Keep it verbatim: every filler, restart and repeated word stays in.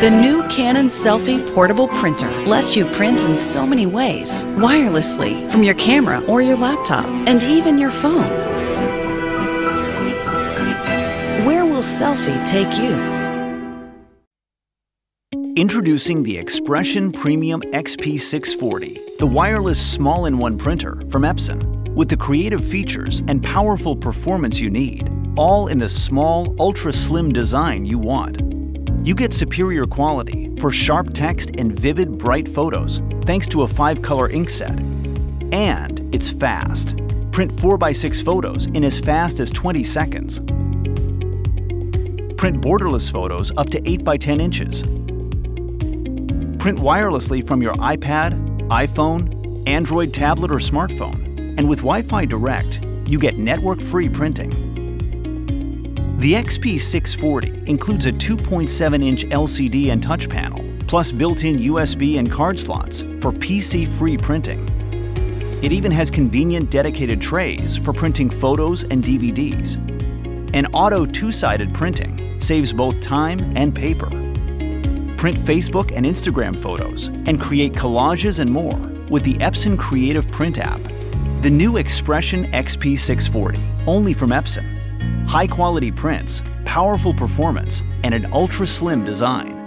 The new Canon Selfie Portable Printer lets you print in so many ways, wirelessly, from your camera or your laptop, and even your phone. Where will selfie take you? Introducing the Expression Premium X P six forty, the wireless small-in-one printer from Epson, with the creative features and powerful performance you need, all in the small, ultra-slim design you want. You get superior quality for sharp text and vivid, bright photos thanks to a five-color ink set. And it's fast. Print four by six photos in as fast as twenty seconds. Print borderless photos up to eight by ten inches. Print wirelessly from your iPad, iPhone, Android tablet or smartphone. And with Wi-Fi Direct, you get network-free printing. The X P six forty includes a two point seven inch L C D and touch panel, plus built-in U S B and card slots for P C-free printing. It even has convenient dedicated trays for printing photos and D V Ds. And auto two-sided printing saves both time and paper. Print Facebook and Instagram photos and create collages and more with the Epson Creative Print app. The new Expression X P six forty, only from Epson. High-quality prints, powerful performance, and an ultra-slim design.